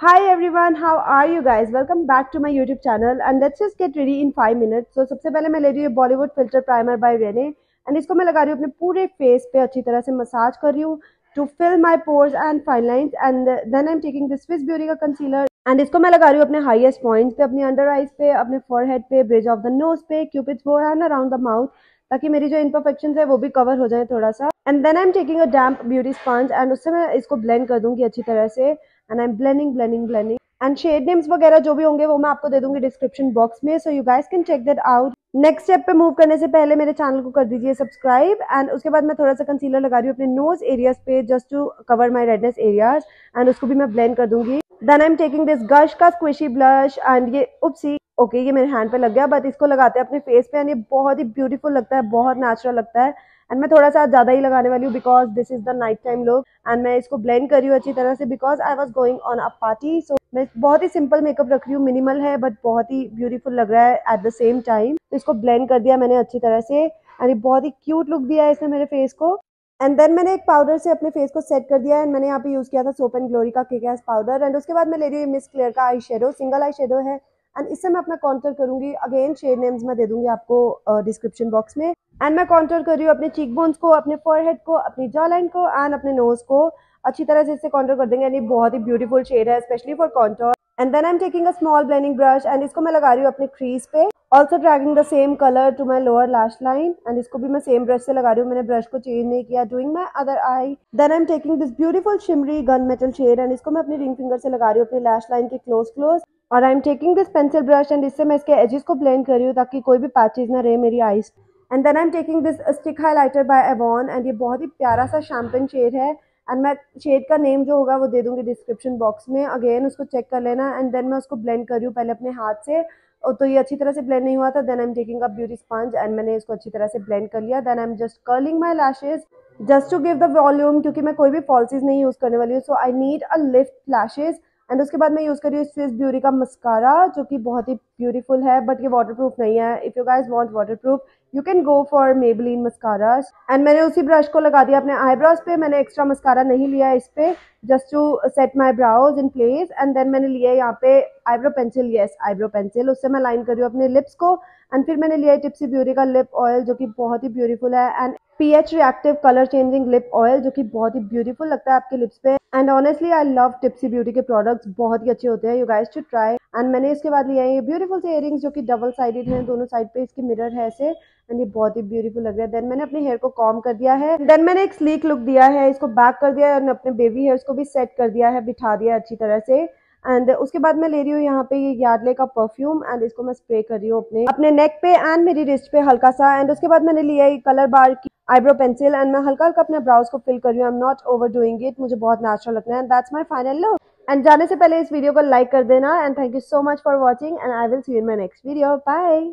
Hi everyone, how are you guys? Welcome back to my YouTube channel and let's just get ready in 5 minutes. So सबसे पहले मैं ले रही हूँ Bollywood filter primer by Renee and इसको मैं लगा रही हूँ अपने पूरे फेस पे, अच्छी तरह से मसाज कर रही हूँ to fill my pores and fine lines and then I am taking this Swiss Beauty का कंसीलर एंड इसको मैं लगा रही हूँ अपने हाईएस्ट पॉइंट्स पे, अपने अंडर आइज पे, अपने फोरहेड पे, ब्रिज ऑफ द नोज पे, cupid's bow and around the mouth, ताकि मेरी जो इम्परफेक्शन है वो भी कवर हो जाए थोड़ा सा. And then I am taking a damp beauty sponge and उससे मैं इसको ब्लेंड कर दूंगी अच्छी तरह से and I am blending and shade names वगैरह जो भी होंगे वो मैं आपको दे दूंगी डिस्क्रिप्शन बॉक्स में, so you guys can check that out. Next step पे मूव करने से पहले मेरे चैनल को कर दीजिए सब्सक्राइब एंड उसके बाद मैं थोड़ा सा कंसीलर लगा रही हूँ अपने नोज एरियाज पे just to cover my redness areas and उसको भी मैं ब्लेंड कर दूंगी. Then I am taking this गश्का squishy blush and ये उपसी ओके, ये मेरे हैंड पे लग गया बट इसको लगाते हैं अपने फेस पे एंड ये बहुत ही ब्यूटीफुल लगता है, बहुत नेचुरल लगता है एंड मैं थोड़ा सा ज्यादा ही लगाने वाली हूँ because this is the night time look and मैं इसको ब्लेंड कर रही हूँ अच्छी तरह से because I was going on a party. So मैं बहुत ही सिंपल मेकअप रख रही हूँ, मिनिमल है बट बहुत ही ब्यूटीफुल लग रहा है एट द सेम टाइम. तो इसको ब्लेंड कर दिया मैंने अच्छी तरह से एंड ये बहुत ही क्यूट लुक दिया है इसने मेरे फेस को. एंड देन मैंने एक पाउडर से अपने फेस को सेट कर दिया एंड मैंने यहाँ पे यूज किया था सोप एंड ग्लोरी का किकैस पाउडर एंड उसके बाद मैं ले रही हूँ मिस क्लेयर का eye shadow, single eye shadow है एंड इससे मैं अपना कॉन्टूर करूंगी. अगेन शेड नेम्स मैं दे दूंगी आपको डिस्क्रिप्शन बॉक्स में एंड मैं कॉन्टूर कर रही हूँ अपने चीकबोन्स को, अपने फोरहेड को, अपनी जॉ लाइन को एंड अपने नोज को अच्छी तरह से इससे कॉन्टूर कर देंगे एंड ये बहुत ही ब्यूटीफुल शेड है specially for contour. And then I am taking a small blending brush and इसको मैं लगा रही हूँ अपने क्रीज पे, also dragging the same colour to my lower lash line and इसको भी मैं सेम ब्रश से लगा रही हूँ, मैंने ब्रश को चेंज नहीं किया. Doing my other eye. Then I am taking this beautiful shimmery gun metal shade and इसको मैं अपने रिंग फिंगर से लगा रही हूँ अपने लैश लाइन के क्लोज और I am taking this pencil brush and इससे मैं इसके एजेस को ब्लेंड कर रही हूँ ताकि कोई भी पैचेज ना रहे मेरी eyes. And then I am taking this stick highlighter by Avon and ये बहुत ही प्यारा सा शैम्पेन शेड है एंड मैं शेड का नेम जो होगा वो दे दूंगी डिस्क्रिप्शन बॉक्स में, अगेन उसको चेक कर लेना. एंड देन मैं उसको ब्लेंड कर रही हूँ पहले अपने हाथ से, तो ये अच्छी तरह से ब्लेंड नहीं हुआ था. Then I am taking a beauty sponge and मैंने इसको अच्छी तरह से ब्लेंड कर लिया. Then I am just curling my lashes just to give the volume, क्योंकि मैं कोई भी फॉल्सीज नहीं यूज करने वाली हूँ, so I need a lift lashes. And उसके बाद मैं यूज़ कर रही हूँ स्विस ब्यूटी का मस्कारा जो कि बहुत ही ब्यूटीफुल है बट ये वाटरप्रूफ नहीं है. If you guys want waterproof you can go for Maybelline mascara. And मैंने उसी ब्रश को लगा दिया अपने आईब्राउज पे, मैंने एक्स्ट्रा मस्कारा नहीं लिया इस पर just to set my brows in place. And then मैंने लिया यहाँ पे eyebrow pencil, yes eyebrow pencil, उससे मैं लाइन कर रही हूँ अपने लिप्स को. एंड फिर मैंने लिया टिप्सी ब्यूटी का लिप ऑयल जो कि बहुत ही ब्यूटीफुल है and pH reactive colour changing lip oil जो कि बहुत ही ब्यूटीफुल लगता है आपके लिप्स पे. And honestly I love Tipsy Beauty के प्रोडक्ट्स, बहुत ही अच्छे होते हैं, you guys should try. And मैंने इसके बाद लिया है ये ब्यूटीफुल से इयरिंग्स जो कि डबल साइडेड हैं, दोनों साइड पे इसके मिरर है ऐसे एंड ये बहुत ही ब्यूटीफुल लग रहा है. देन मैंने अपने हेयर को कॉम कर दिया है, देन मैंने एक स्लीक लुक दिया है, इसको बैक कर दिया है और अपने बेबी हेयर्स को भी सेट कर दिया है, बिठा दिया अच्छी तरह से. एंड उसके बाद मैं ले रही हूँ यहाँ पे ये यार्डले का परफ्यूम एंड इसको मैं स्प्रे कर रही हूँ अपने नेक पे एंड मेरी रिस्ट पे हल्का सा. एंड उसके बाद मैंने लिया ये कलर बार की आईब्रो पेंसिल एंड मैं हल्का हल्का अपने ब्राउज को फिल कर रही हूँ. I am not overdoing it, मुझे बहुत नेचुरल लगना है and that's my final look. And जाने से पहले इस वीडियो को लाइक कर देना and thank you so much for watching and I will see you in my next video. Bye.